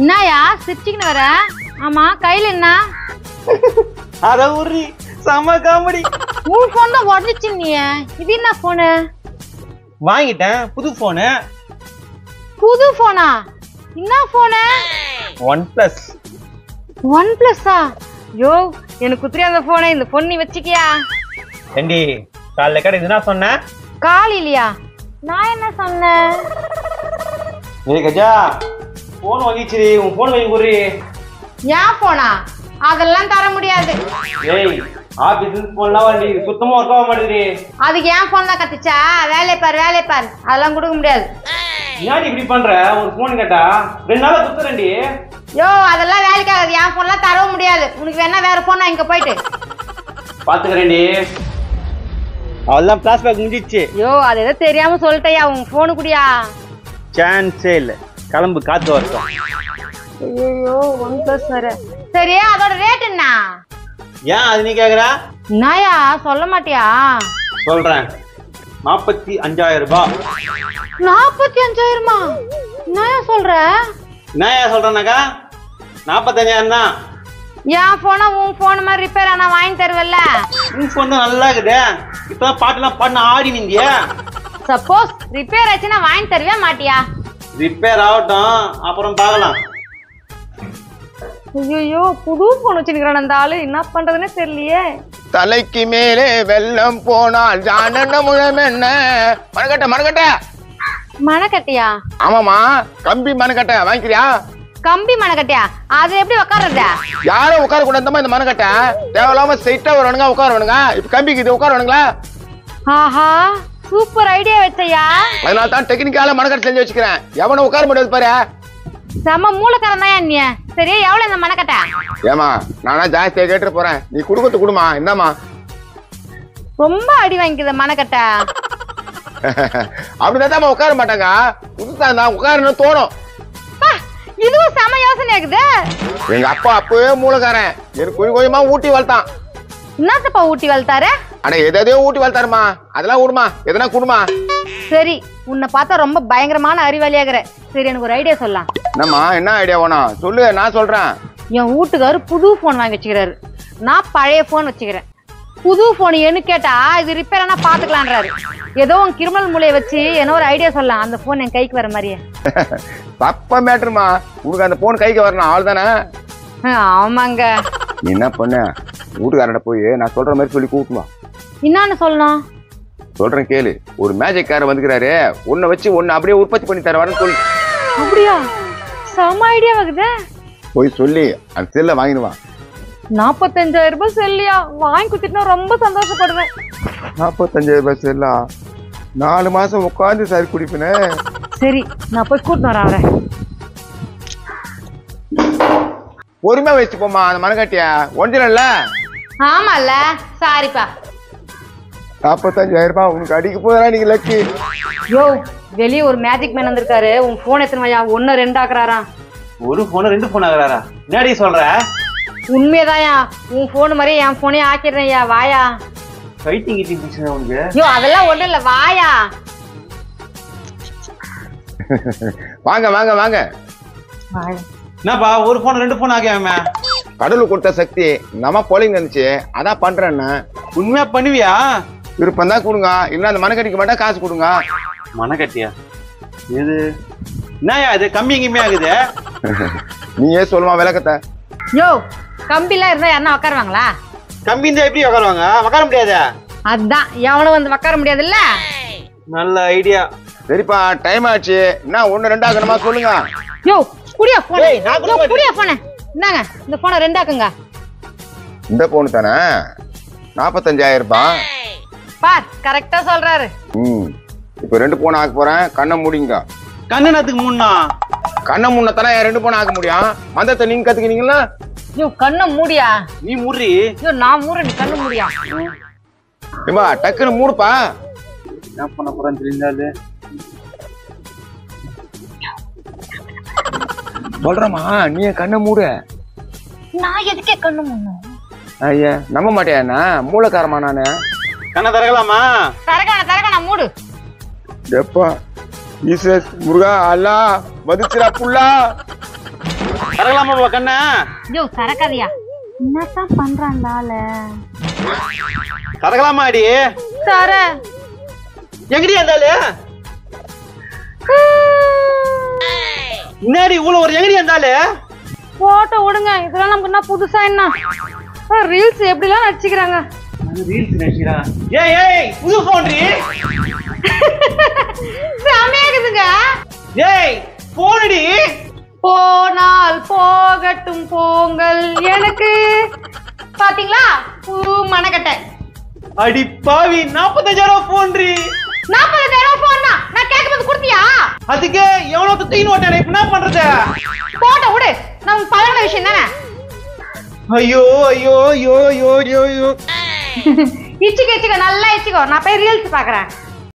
என்னயா சிரிச்சிக்கினு வர? ஆமா கையில என்ன? அட ஊரி சம காமெடி. உன் போன் தான் உடைச்சு நீயே. இது என்ன போன்? வாங்கிட்டேன் புது போன். புது போனா? என்ன phone? One Plus. One Plus ஆ? யோ எனக்கு குத்துறியா அந்த போனை? இந்த போன் நீ வச்சிக்கியா? ஏண்டி காலைல கடை இதுனா சொன்ன? காலையிலயா? நான் என்ன சொன்னேன்? ஏ கஜா போன் வாங்கிச்சிரி, உன் போன் வாங்கி குறி. ஏன் போனா? அதெல்லாம் தர முடியாது. ஏய், ஆபீஸ்ல போன்லாம் வாங்கி சுத்தமா ஒர்க் ஆக மாட்டேங்குது. அதுக்கு ஏன் போன்ல கத்திச்சா? வேலை பார். அதெல்லாம் கொடுக்க முடியாது. ஏன் இப்படி பண்ற? ஒரு போன் கேட்டா ரெண்டு நாளா குத்துறேன்டி. யோ, அதெல்லாம் வேலைக்கு ஆகாது. ஏன் போன்லாம் தர முடியாது. உனக்கு வேணா வேற போன் இங்க போயிடு. பாத்துக்கறேன்டி. அவெல்லாம் பிளாஸ்பேக் முடிஞ்சிச்சு. யோ, அது எதை தெரியாம சொல்லிட்டயா? உன் போன் குடியா? சான்ஸே இல்ல. கிளம்பு காத்து வரட்டும். ஐயோ ஒன் பிளஸ் வேற. சரி அதோட ரேட் என்ன? ஏன் அது நீ கேக்குற? நாயா சொல்ல மாட்டியா? சொல்றேன். 45,000 ரூபாய். 45,000மா? நாயா சொல்ற? நாயா சொல்றேனாக்கா 45,000 தான். ஏன் போனா உன் போன் மாதிரி ரிப்பேர் ஆனா வாங்கி தருவல்ல? உன் போன் தான் நல்லா இருக்குதே. இப்பதான் பாட்டுலாம் பாடின ஆடி நிந்தியா? சப்போஸ் ரிப்பேர் ஆச்சுன்னா வாங்கி தருவே மாட்டியா? ரிப்பேர் ஆகட்டும் அப்புறம் பார்க்கலாம். ஐயோ புது போன் வச்சிருக்கிறான் அந்த ஆளு, என்ன பண்றதுன்னு தெரியலையே. தலைக்கு மேலே வெள்ளம் போனால் ஜானன முழம் என்ன? மணக்கட்டையா? ஆமாமா கம்பி மணக்கட்டை வாங்கிக்கிறியா? கம்பி மணக்கட்டையா? அது எப்படி உட்கார்றதா? யாரும் உட்கார கூடாதுமா. இந்த மணக்கட்டை தேவையில்லாம ஸ்ட்ரைட்டா வரணுங்க, உட்காரணுங்க. இப்ப கம்பிக்கு இது உட்காரணுங்களா? ஆஹா சூப்பர் ஐடியா வச்சையா. அதனால தான் டெக்னிக்கால மணக்கட்டை செஞ்சு வச்சுக்கிறேன். எவனை உட்கார முடியாது பாரு. சம மூலக்காரன் தான் நீ. சரி எவ்வளவு இந்த மணக்கட்டை? ஏமா நானா ஜாஸ்தியா கேட்டு போறேன், நீ குடுக்கறது குடுமா. என்னமா ரொம்ப அடி வாங்கிக்குது மணக்கட்டை? அப்படிதான் உட்கார மாட்டாங்க. புதுசா தான் உட்காரணும் தோணும். இதுவும் சம யோசனை இருக்குது. எங்க அப்பா அப்பவே மூலக்காரன். எனக்கு கொஞ்சம் கொஞ்சமா ஊட்டி வளர்த்தான். என்னத்தப்பா ஊட்டி வளர்த்தாரு? அட எதையோ ஊட்டி வளர்த்தாருமா. அதெல்லாம் ஊடுமா எதனா குடுமா. சரி உன்னை பார்த்தா ரொம்ப பயங்கரமான அறிவாளியாகிற. சரி எனக்கு ஒரு ஐடியா சொல்லலாம். என்னம்மா என்ன ஐடியா வேணா சொல்லு, நான் சொல்றேன். என் வீட்டுக்காரு புது போன் வாங்கி வச்சுக்கிறாரு, நான் பழைய போன் வச்சுக்கிறேன். புது போன் என்னு கேட்டா இது ரிப்பேர் ஆனா பாத்துக்கலான்றாரு. ஏதோ உன் கிரிமினல் மூலையை வச்சு என்ன ஒரு ஐடியா சொல்லலாம். அந்த போன் என் கைக்கு வர மாதிரியே. தப்ப மேட்டருமா, உனக்கு அந்த போன் கைக்கு வரணும் அவ்வளவுதானே. ஆமாங்க. என்ன பண்ண வீட்டுக்காரட போய் நான் சொல்ற மாதிரி சொல்லி கூப்பிடுவா. என்னன்னு சொல்லணும்? சொல்றேன் கேளு. ஒரு மேஜிக் கார் வந்துக்கிறாரு, ஒன்ன வச்சு ஒன்னு அப்படியே உற்பத்தி பண்ணி தரவான்னு சொல்லு. அப்படியா? சம ஐடியா வகுதே. போய் சொல்லி அந்த செல்ல வாங்கிடுவான். 45,000 ரூபாய் செல்லியா? வாங்கி குத்திட்டா ரொம்ப சந்தோஷப்படுவேன். 45,000 ரூபாய் செல்லா? 4 மாசம் உட்காந்து சரி குடிப்பனே. சரி நான் போய் கூட்டிட்டு வரேன் அவரை. பொறுமையா வச்சு போமா அந்த மனக்காட்டியா. ஒன்றில? ஆமால. சாரிப்பா. 45,000 ரூபாய் உனக்கு அடிக்க போதா? நீங்க லக்கி. யோ வெளியே ஒரு மேஜிக் மேன் வந்திருக்காரு. உன் போன் எத்தனை வயா? 1 2 ஆக்குறாரா? ஒரு போன 2 போன் ஆகுறாரா? என்னடி சொல்ற? உண்மையதாயா. உன் போன் மாதிரியே என் போனே ஆக்கிடுறேன்யா. வாயா. கைட்டிங் கிட்டிங் பிச்சனா உனக்கு? யோ அதெல்லாம் ஒண்ணு இல்ல. வாயா. வாங்க வாங்க வாங்க. என்னப்பா ஒரு போன் 2 போன் ஆகியாம? கடவுளு கொடுத்த சக்தி நம்ம போலிங் இருந்துச்சு அதான் பண்றேன்னு. உண்மையா பண்ணுவியா? விருப்பம் தான் கொடுங்க, இல்ல அந்த மனக்கட்டிக்கு மட்டும் காசு கொடுங்க. மனக்கட்டியா? எது என்னயா அது? கம்மி கம்மி ஆகுது. நீயே சொல்லுமா விளக்கத்தை. யோ கம்பிலாம் இருந்தா யாருன்னா உக்காருவாங்களா? கம்பி இருந்தா எப்படி உக்காருவாங்க? உக்கார முடியாது. அதான் எவனும் வந்து உக்கார முடியாதுல்ல. நல்ல ஐடியா. சரிப்பா டைம் ஆச்சு. என்ன 1 2 ஆகணுமா சொல்லுங்க. யோ குடியா போனே. யோ குடியா போனே. என்னங்க இந்த போனை 2 ஆக்குங்க. இந்த போனு தானே 45,000 ரூபாய். பார் கரெக்டா சொல்றாரு. இப்போ 2 போன் ஆக்க போறேன். கண்ணை மூடிங்க. கண்ணை நாத்துக்கு மூணா? கண்ணை மூணா தானே 2 போன் ஆக்க முடியும். மந்தத்தை நீங்க கத்துக்கினீங்களா? யோ கண்ணை மூடியா? நீ மூடி. யோ நான் மூற, நீ கண்ணை மூடியா? ஏமா டக்குன்னு மூடுப்பா. என்ன பண்ண போறேன்னு தெரிஞ்சாலே சொல்றமா. நீ கண்ணை மூட. நான் எதுக்கே கண்ணு மூடணும்? ஐயா நம்ப மாட்டியா மூலக்காரமா? நானு கண்ணை தரகலாமா? தரகான மூடு. எப்பா He says, Murga, Allah, Madhitra Pulla. Karalama Wakana. Yo, Karakadia. Nata Pandrandale. Karakalama, dear. Sarah. Yagri and Dalia. Neri wool over Yagri and Dalia. What a wooden guy. Kalamana Pudusaina. A real sable and a chiganga. Real Nashira. Yay, who found it? Hey, Ponadi Ponal, Pogatum Pongal, Yanaki Patilla, who Manakata Adipavi, Napa the Jaro Pondri Napa the Jaro Pona, Nakaka Kurtia. I think you don't have to think what I have not under there. Pota would it? Now, Palavishina. You. It's a chicken, I like you, not a real Sagra.